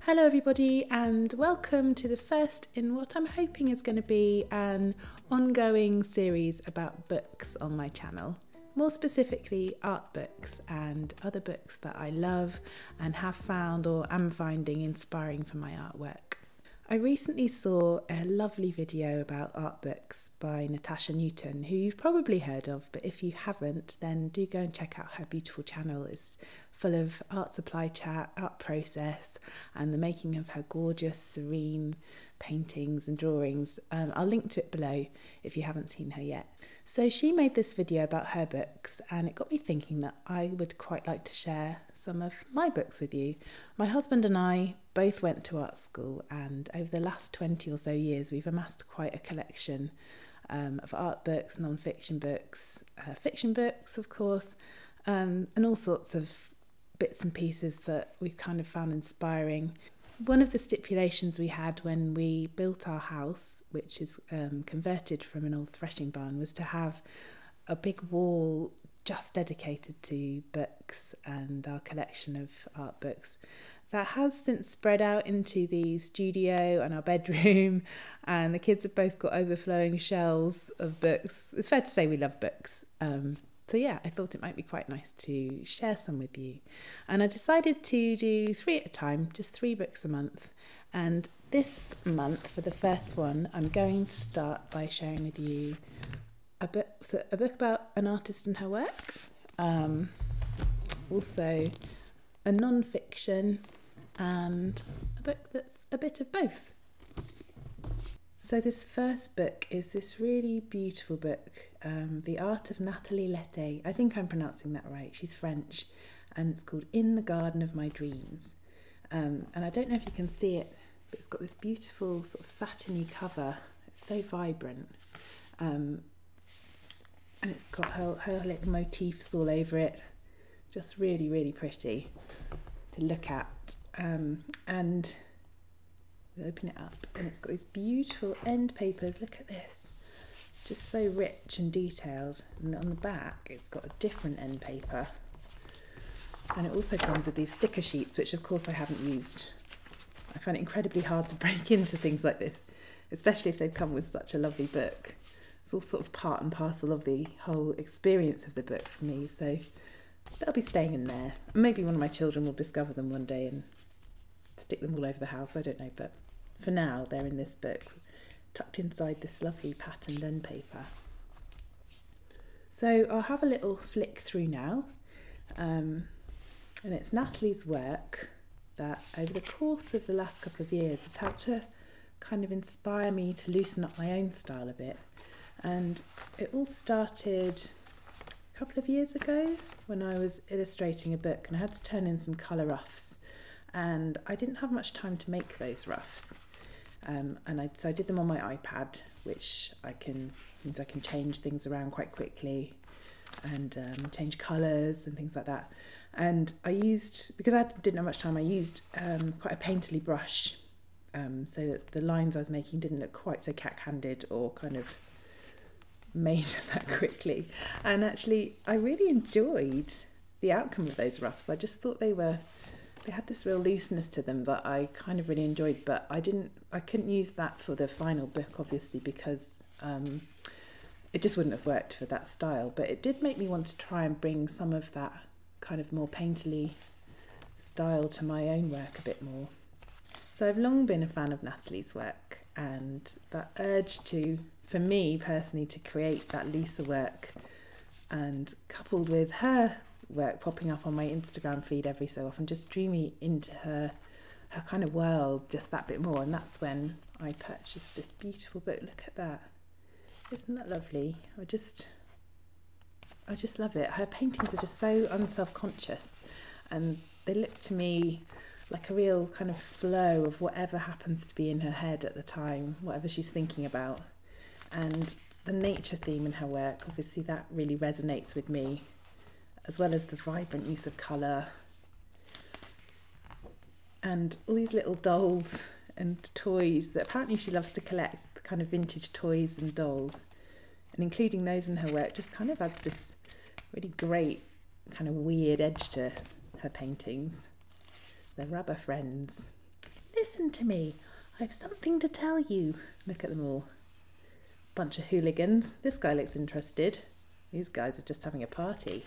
Hello everybody and welcome to the first in what I'm hoping is going to be an ongoing series about books on my channel. More specifically, art books and other books that I love and have found or am finding inspiring for my artwork. I recently saw a lovely video about art books by Natasha Newton, who you've probably heard of, but if you haven't, then do go and check out her beautiful channel. It's full of art supply chat, art process, and the making of her gorgeous, serene paintings and drawings. I'll link to it below if you haven't seen her yet. So she made this video about her books, and it got me thinking that I would quite like to share some of my books with you. My husband and I both went to art school, and over the last 20 or so years, we've amassed quite a collection of art books, non-fiction books, fiction books, of course, and all sorts of bits and pieces that we've kind of found inspiring. One of the stipulations we had when we built our house, which is converted from an old threshing barn, was to have a big wall just dedicated to books and our collection of art books. That has since spread out into the studio and our bedroom, and the kids have both got overflowing shelves of books. It's fair to say we love books. So yeah, I thought it might be quite nice to share some with you. And I decided to do three at a time, just three books a month. And this month, for the first one, I'm going to start by sharing with you a book about an artist and her work. Also a non-fiction and a book that's a bit of both. So this first book is this really beautiful book, The Art of Nathalie Lété. I think I'm pronouncing that right. She's French, and it's called In the Garden of My Dreams. And I don't know if you can see it, but it's got this beautiful sort of satiny cover. It's so vibrant. And it's got her little motifs all over it. Just really, really pretty to look at. And open it up, and it's got these beautiful end papers. Look at this, just so rich and detailed. And on the back, it's got a different end paper, and it also comes with these sticker sheets, which of course I haven't used. I find it incredibly hard to break into things like this, especially if they've come with such a lovely book. It's all sort of part and parcel of the whole experience of the book for me, so they'll be staying in there. Maybe one of my children will discover them one day and stick them all over the house, I don't know, but for now they're in this book, tucked inside this lovely patterned end paper. So I'll have a little flick through now, and it's Nathalie's work that over the course of the last couple of years has helped to kind of inspire me to loosen up my own style a bit. And it all started a couple of years ago when I was illustrating a book, and I had to turn in some colour roughs. And I didn't have much time to make those roughs, so I did them on my iPad, which means I can change things around quite quickly, and change colours and things like that. And I used, because I didn't have much time, I used quite a painterly brush, so that the lines I was making didn't look quite so cack-handed or kind of made that quickly. And actually, I really enjoyed the outcome of those roughs. I just thought they had this real looseness to them that I kind of really enjoyed, but I couldn't use that for the final book, obviously, because it just wouldn't have worked for that style. But it did make me want to try and bring some of that kind of more painterly style to my own work a bit more. So I've long been a fan of Nathalie's work, and that urge to, for me personally, to create that looser work, and coupled with her work popping up on my Instagram feed every so often just drew me into her kind of world just that bit more. And that's when I purchased this beautiful book. Look at that, isn't that lovely? I just love it. Her paintings are just so unself-conscious, and they look to me like a real kind of flow of whatever happens to be in her head at the time, whatever she's thinking about. And the nature theme in her work, obviously, that really resonates with me, as well as the vibrant use of colour and all these little dolls and toys that apparently she loves to collect, kind of vintage toys and dolls, and including those in her work just kind of adds this really great kind of weird edge to her paintings. They're rubber friends. Listen to me, I've something to tell you. Look at them all. Bunch of hooligans. This guy looks interested. These guys are just having a party.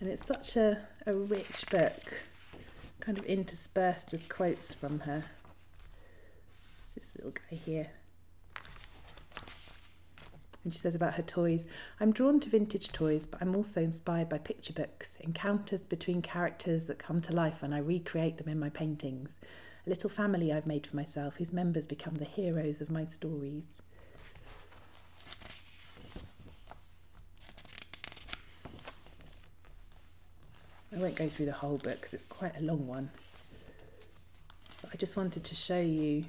And it's such a rich book, kind of interspersed with quotes from her. This little guy here. And she says about her toys, I'm drawn to vintage toys, but I'm also inspired by picture books, encounters between characters that come to life when I recreate them in my paintings. A little family I've made for myself whose members become the heroes of my stories. I won't go through the whole book because it's quite a long one. But I just wanted to show you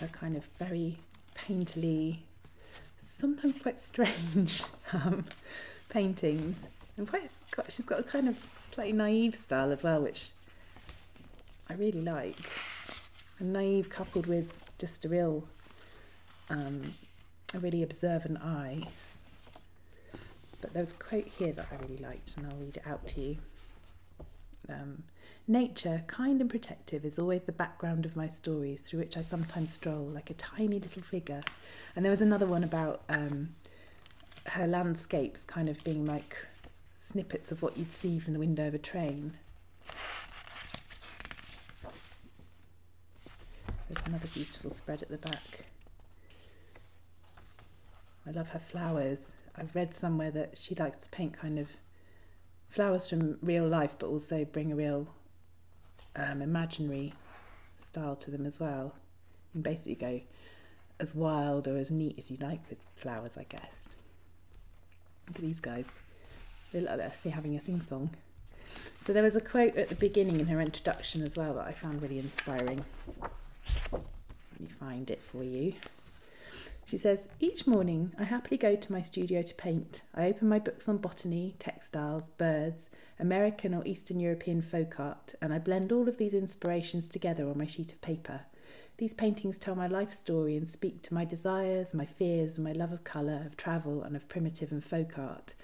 her kind of very painterly, sometimes quite strange paintings, and she's got a kind of slightly naive style as well, which I really like. And naive coupled with just a really observant eye. But there's a quote here that I really liked, and I'll read it out to you. Nature, kind and protective, is always the background of my stories, through which I sometimes stroll like a tiny little figure. And there was another one about her landscapes kind of being like snippets of what you'd see from the window of a train. There's another beautiful spread at the back. I love her flowers. I've read somewhere that she likes to paint kind of flowers from real life, but also bring a real imaginary style to them as well. You can basically go as wild or as neat as you like with flowers, I guess. Look at these guys. They look like they're having a sing-song. So there was a quote at the beginning in her introduction as well that I found really inspiring. Let me find it for you. She says, each morning I happily go to my studio to paint. I open my books on botany, textiles, birds, American or Eastern European folk art, and I blend all of these inspirations together on my sheet of paper. These paintings tell my life story and speak to my desires, my fears, and my love of colour, of travel, and of primitive and folk art.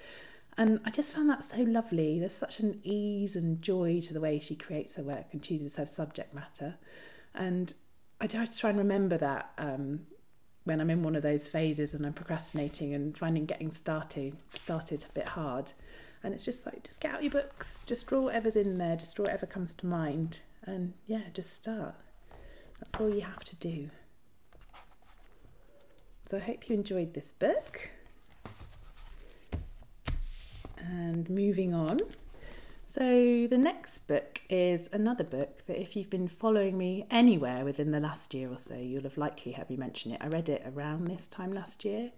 And I just found that so lovely. There's such an ease and joy to the way she creates her work and chooses her subject matter. And I try to remember that when I'm in one of those phases and I'm procrastinating and finding getting started a bit hard. And it's just like, just get out your books, just draw whatever's in there, just draw whatever comes to mind, and yeah, just start. That's all you have to do. So I hope you enjoyed this book. And moving on. So the next book is another book that if you've been following me anywhere within the last year or so, you'll have likely heard me mention it. I read it around this time last year,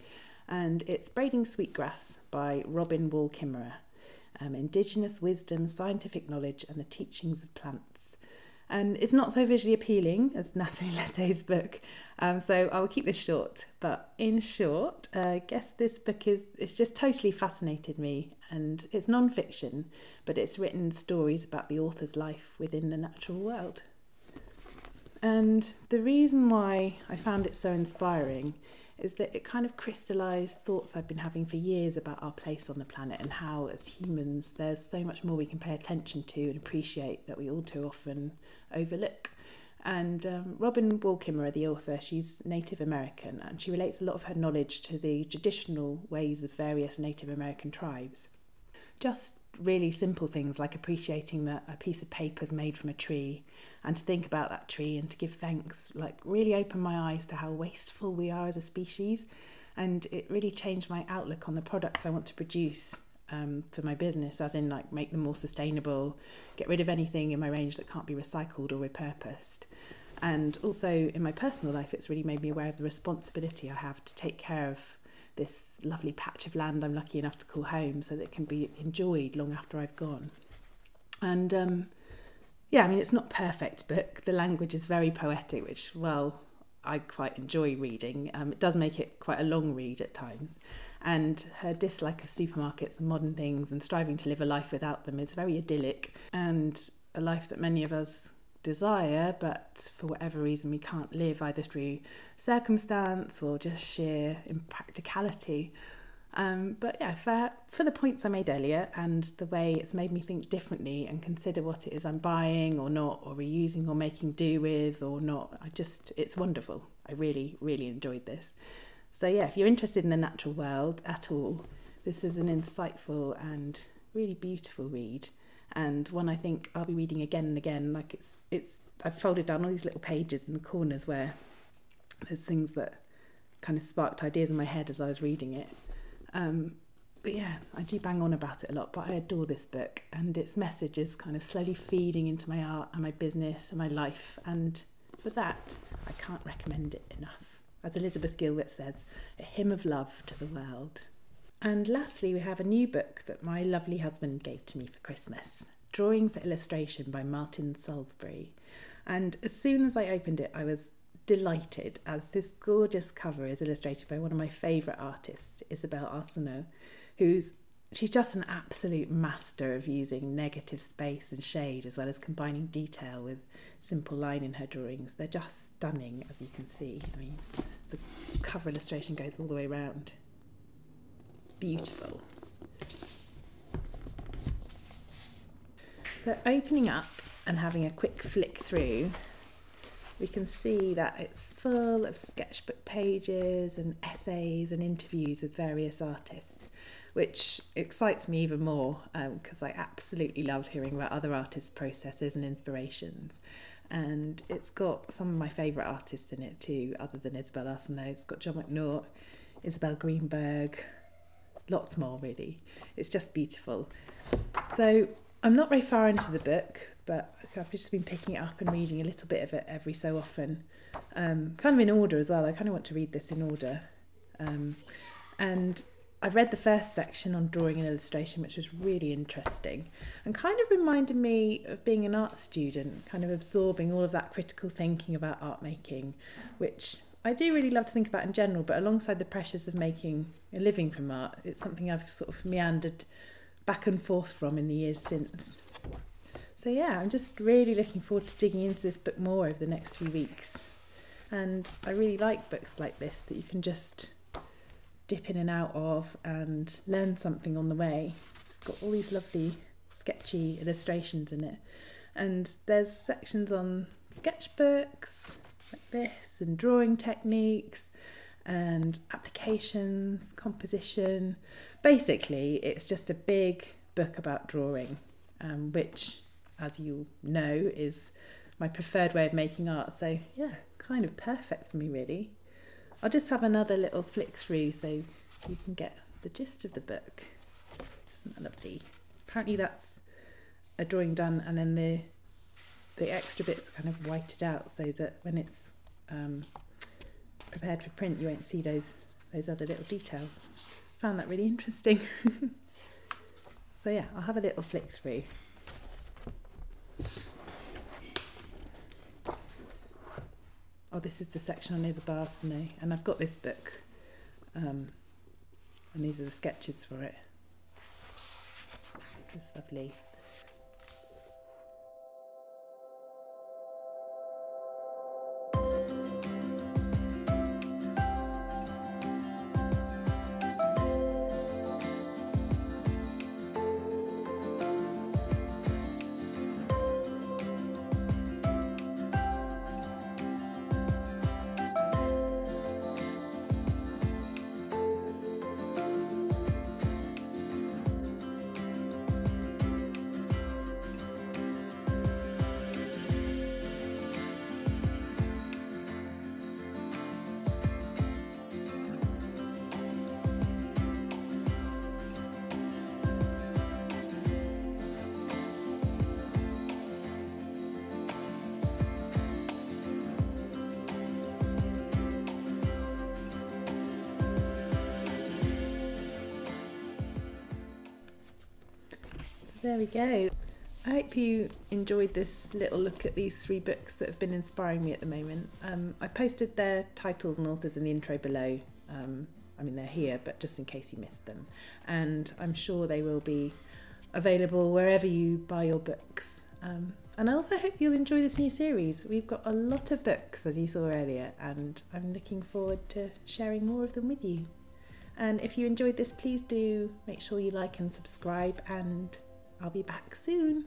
and it's Braiding Sweetgrass by Robin Wall Kimmerer. Indigenous wisdom, scientific knowledge and the teachings of plants. And it's not so visually appealing as Nathalie Lété's book, so I will keep this short. But in short, I guess this book it's just totally fascinated me. And it's non-fiction, but it's written stories about the author's life within the natural world. And the reason why I found it so inspiring is that it kind of crystallised thoughts I've been having for years about our place on the planet and how, as humans, there's so much more we can pay attention to and appreciate that we all too often overlook. And Robin Wall Kimmerer, the author, she's Native American, and she relates a lot of her knowledge to the traditional ways of various Native American tribes. Just really simple things like appreciating that a piece of paper is made from a tree, and to think about that tree and to give thanks, like, really opened my eyes to how wasteful we are as a species. And it really changed my outlook on the products I want to produce for my business, as in, like, make them more sustainable, get rid of anything in my range that can't be recycled or repurposed. And also in my personal life, it's really made me aware of the responsibility I have to take care of this lovely patch of land I'm lucky enough to call home, so that it can be enjoyed long after I've gone. And yeah, I mean, it's not a perfect book. The language is very poetic, which, well, I quite enjoy reading. It does make it quite a long read at times. And her dislike of supermarkets and modern things and striving to live a life without them is very idyllic. And a life that many of us desire, but for whatever reason we can't live, either through circumstance or just sheer impracticality. But yeah, for the points I made earlier and the way it's made me think differently and consider what it is I'm buying or not, or reusing or making do with or not, it's wonderful. I really, really enjoyed this. So yeah, if you're interested in the natural world at all, this is an insightful and really beautiful read, and one I think I'll be reading again and again. Like I've folded down all these little pages in the corners where there's things that kind of sparked ideas in my head as I was reading it. But yeah, I do bang on about it a lot, but I adore this book, and its message is kind of slowly feeding into my art and my business and my life, and for that I can't recommend it enough. As Elizabeth Gilbert says, a hymn of love to the world. And lastly, we have a new book that my lovely husband gave to me for Christmas, Drawing for Illustration by Martin Salisbury. And as soon as I opened it, I was delighted, as this gorgeous cover is illustrated by one of my favourite artists, Isabelle Arsenault, she's just an absolute master of using negative space and shade, as well as combining detail with simple line in her drawings. They're just stunning, as you can see. I mean, the cover illustration goes all the way around. Beautiful. So opening up and having a quick flick through, we can see that it's full of sketchbook pages and essays and interviews with various artists, which excites me even more because I absolutely love hearing about other artists' processes and inspirations. And it's got some of my favourite artists in it too, other than Isabelle Arsenault. It's got John McNaught, Isabelle Greenberg, lots more really. It's just beautiful. So I'm not very far into the book, but I've just been picking it up and reading a little bit of it every so often, kind of in order as well. I kind of want to read this in order. And I've read the first section on drawing and illustration, which was really interesting and kind of reminded me of being an art student, kind of absorbing all of that critical thinking about art making, which I do really love to think about in general, but alongside the pressures of making a living from art, it's something I've sort of meandered back and forth from in the years since. So yeah, I'm just really looking forward to digging into this book more over the next few weeks. And I really like books like this that you can just dip in and out of and learn something on the way. It's just got all these lovely sketchy illustrations in it. And there's sections on sketchbooks, like this, and drawing techniques and applications, composition. Basically, it's just a big book about drawing, which, as you know, is my preferred way of making art. So yeah, kind of perfect for me really. I'll just have another little flick through so you can get the gist of the book. Isn't that lovely? Apparently that's a drawing done, and then the extra bits are kind of whited out so that when it's prepared for print, you won't see those other little details. Found that really interesting. So yeah, I'll have a little flick through. Oh, this is the section on Isabelle Arsenault, and I've got this book, and these are the sketches for it. It's lovely. There we go. I hope you enjoyed this little look at these three books that have been inspiring me at the moment. I posted their titles and authors in the intro below. I mean, they're here, but just in case you missed them. And I'm sure they will be available wherever you buy your books. And I also hope you'll enjoy this new series. We've got a lot of books, as you saw earlier, and I'm looking forward to sharing more of them with you. And if you enjoyed this, please do make sure you like and subscribe, and I'll be back soon.